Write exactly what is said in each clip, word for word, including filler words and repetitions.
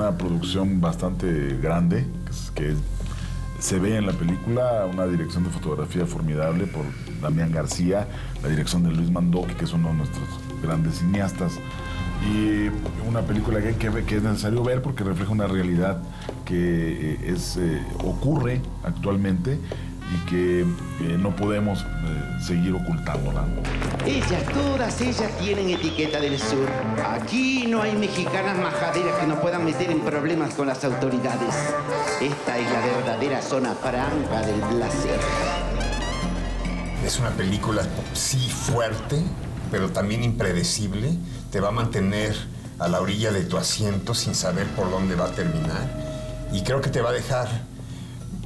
una producción bastante grande, que se ve en la película, una dirección de fotografía formidable por Damián García, la dirección de Luis Mandoki, que es uno de nuestros grandes cineastas, y una película que, que, que es necesario ver porque refleja una realidad que es, eh, ocurre actualmente y que eh, no podemos eh, seguir ocultándola. Ellas, todas ellas tienen etiqueta del sur. Aquí no hay mexicanas majaderas que nos puedan meter en problemas con las autoridades. Esta es la verdadera zona franca del placer. Es una película, sí, fuerte, pero también impredecible. Te va a mantener a la orilla de tu asiento sin saber por dónde va a terminar. Y creo que te va a dejar,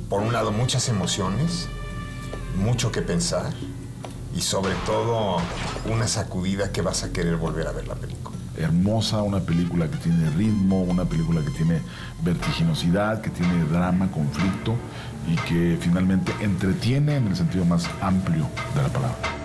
por un lado, muchas emociones, mucho que pensar y, sobre todo, una sacudida que vas a querer volver a ver la película. Hermosa, una película que tiene ritmo, una película que tiene vertiginosidad, que tiene drama, conflicto y que finalmente entretiene en el sentido más amplio de la palabra.